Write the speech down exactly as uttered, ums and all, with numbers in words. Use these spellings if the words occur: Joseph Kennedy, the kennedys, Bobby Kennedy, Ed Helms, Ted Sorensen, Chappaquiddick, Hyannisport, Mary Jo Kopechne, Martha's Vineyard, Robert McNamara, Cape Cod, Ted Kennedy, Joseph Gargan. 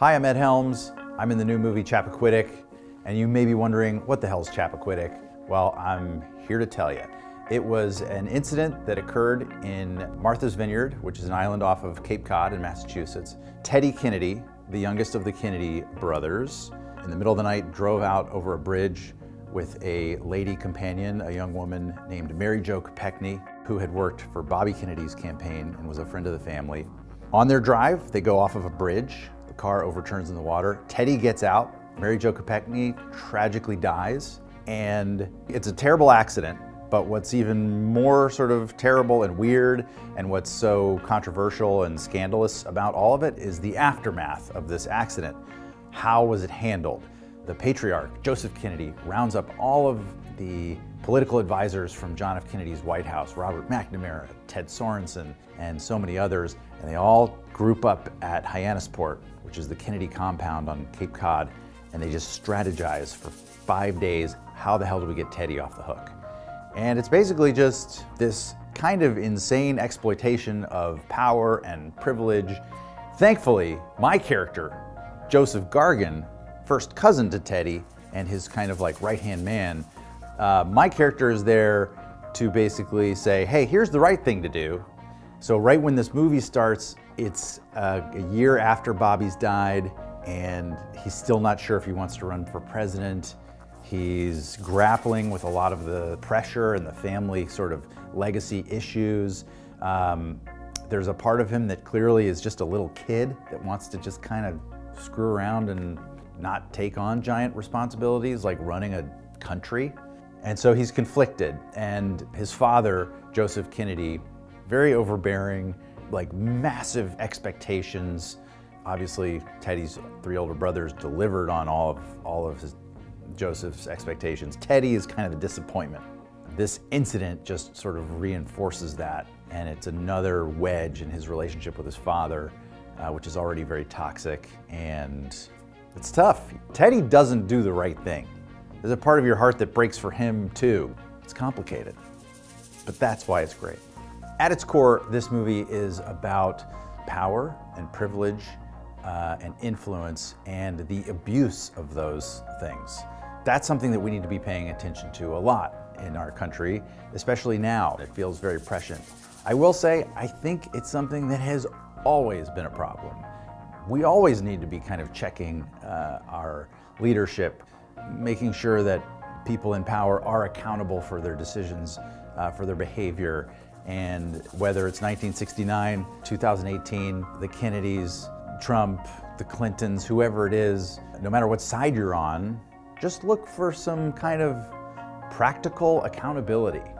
Hi, I'm Ed Helms. I'm in the new movie Chappaquiddick, and you may be wondering, what the hell's Chappaquiddick? Well, I'm here to tell you. It was an incident that occurred in Martha's Vineyard, which is an island off of Cape Cod in Massachusetts. Ted Kennedy, the youngest of the Kennedy brothers, in the middle of the night drove out over a bridge with a lady companion, a young woman named Mary Jo Kopechne, who had worked for Bobby Kennedy's campaign and was a friend of the family. On their drive, they go off of a bridge. The car overturns in the water. Teddy gets out. Mary Jo Kopechne tragically dies. And it's a terrible accident, but what's even more sort of terrible and weird and what's so controversial and scandalous about all of it is the aftermath of this accident. How was it handled? The patriarch, Joseph Kennedy, rounds up all of the political advisors from John F. Kennedy's White House, Robert McNamara, Ted Sorensen, and so many others, and they all group up at Hyannisport, which is the Kennedy compound on Cape Cod, and they just strategize for five days, how the hell do we get Teddy off the hook? And it's basically just this kind of insane exploitation of power and privilege. Thankfully, my character, Joseph Gargan, first cousin to Teddy and his kind of like right-hand man, Uh, my character is there to basically say, hey, here's the right thing to do. So right when this movie starts, it's uh, a year after Bobby's died, and he's still not sure if he wants to run for president. He's grappling with a lot of the pressure and the family sort of legacy issues. Um, there's a part of him that clearly is just a little kid that wants to just kind of screw around and not take on giant responsibilities like running a country. And so he's conflicted, and his father, Joseph Kennedy, very overbearing, like massive expectations. Obviously, Teddy's three older brothers delivered on all of, all of his, Joseph's expectations. Teddy is kind of a disappointment. This incident just sort of reinforces that, and it's another wedge in his relationship with his father, uh, which is already very toxic, and it's tough. Teddy doesn't do the right thing. There's a part of your heart that breaks for him too. It's complicated, but that's why it's great. At its core, this movie is about power and privilege uh, and influence and the abuse of those things. That's something that we need to be paying attention to a lot in our country, especially now. It feels very prescient. I will say, I think it's something that has always been a problem. We always need to be kind of checking uh, our leadership, making sure that people in power are accountable for their decisions, uh, for their behavior. And whether it's nineteen sixty-nine, two thousand eighteen, the Kennedys, Trump, the Clintons, whoever it is, no matter what side you're on, just look for some kind of practical accountability.